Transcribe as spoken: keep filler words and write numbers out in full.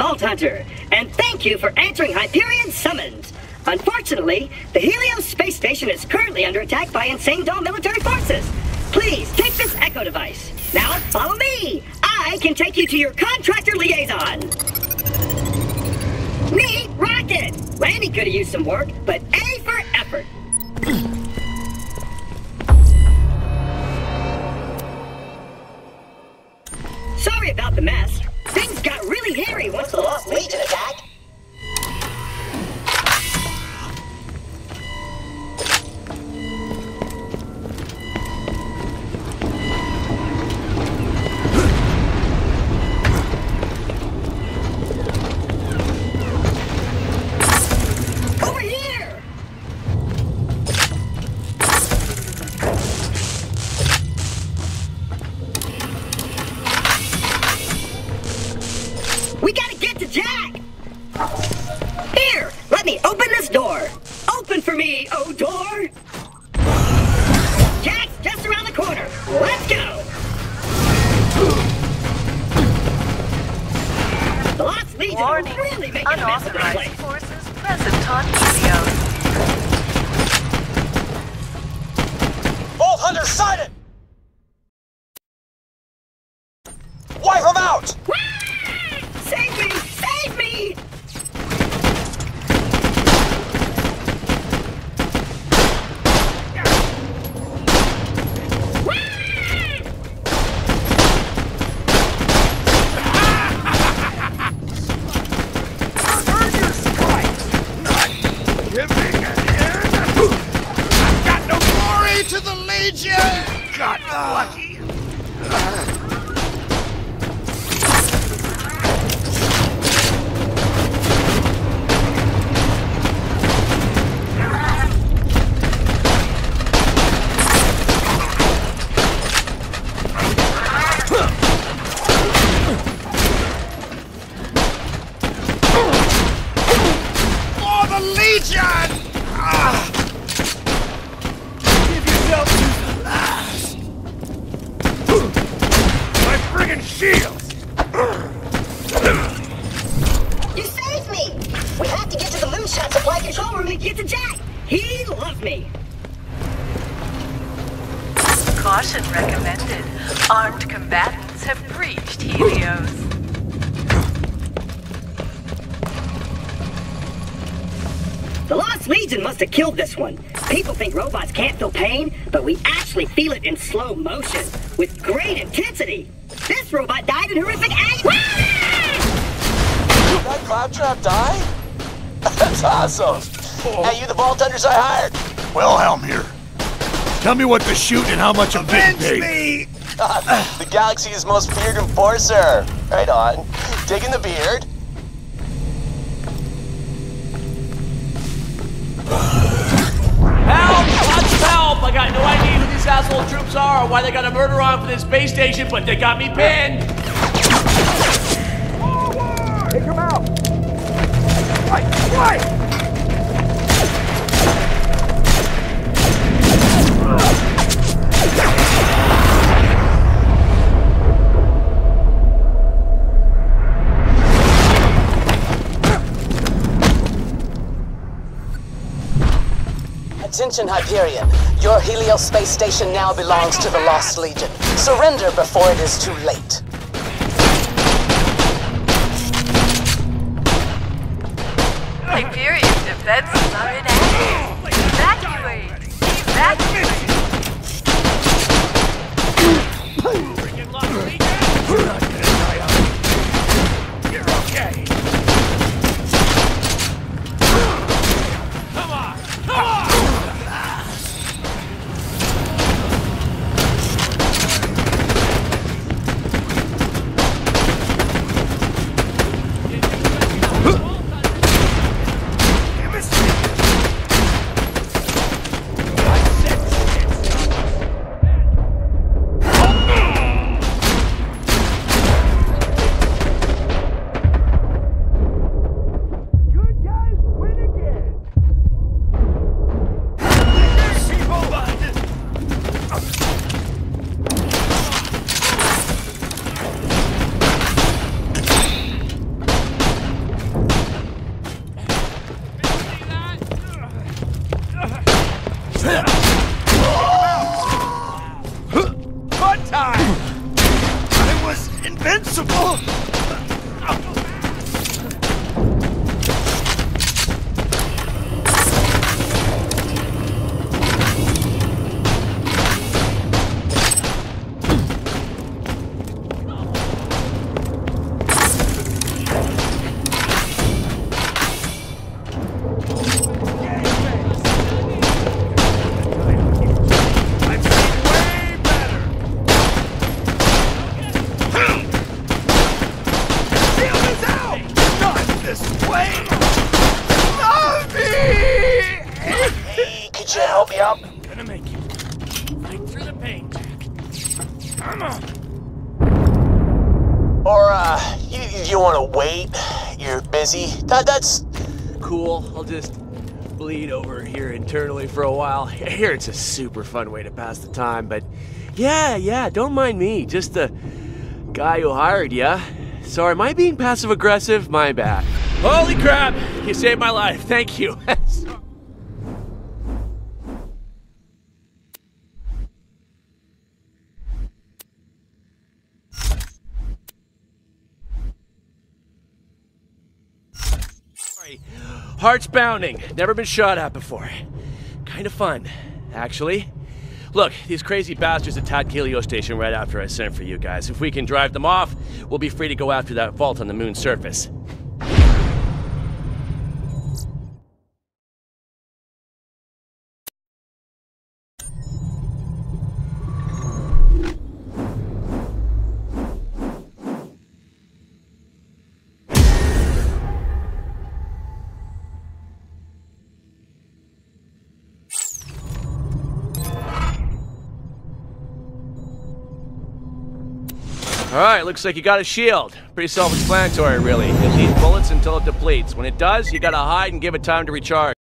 Vault Hunter, and thank you for answering Hyperion's summons. Unfortunately, the Helios space station is currently under attack by insane doll military forces. Please take this echo device. Now follow me. I can take you to your contractor liaison. Neat rocket! Lanny could have used some work, but A for effort. Sorry about the mess. Things got really hairy once the Lost Legion attacked. Killed this one. People think robots can't feel pain, but we actually feel it in slow motion, with great intensity. This robot died in horrific agony. Did that Claptrap die? That's awesome. Oh. Hey, you the Vault Hunters I hired? Wilhelm here. Tell me what to shoot and how much I'm being paid. The galaxy's most feared enforcer. Right on. Digging the beard. I got no idea who these asshole troops are or why they got a murder on for this space station, but they got me pinned! Forward! Take them out! Right! Right! Attention, Hyperion. Your Helios space station now belongs to the Lost Legion. Surrender before it is too late. Hyperion defenses are inadequate. Evacuate! Evacuate! You're okay. Come on! Come on! fun time! I was invincible! That, that's cool. I'll just bleed over here internally for a while. Here, it's a super fun way to pass the time, but yeah, yeah, don't mind me. Just the guy who hired ya. Sorry, am I being passive aggressive? My bad. Holy crap! You saved my life. Thank you. Heart's pounding. Never been shot at before. Kind of fun, actually. Look, these crazy bastards attacked Helios Station right after I sent for you guys. If we can drive them off, we'll be free to go after that vault on the moon's surface. Alright, looks like you got a shield. Pretty self-explanatory, really. It needs bullets until it depletes. When it does, you gotta hide and give it time to recharge.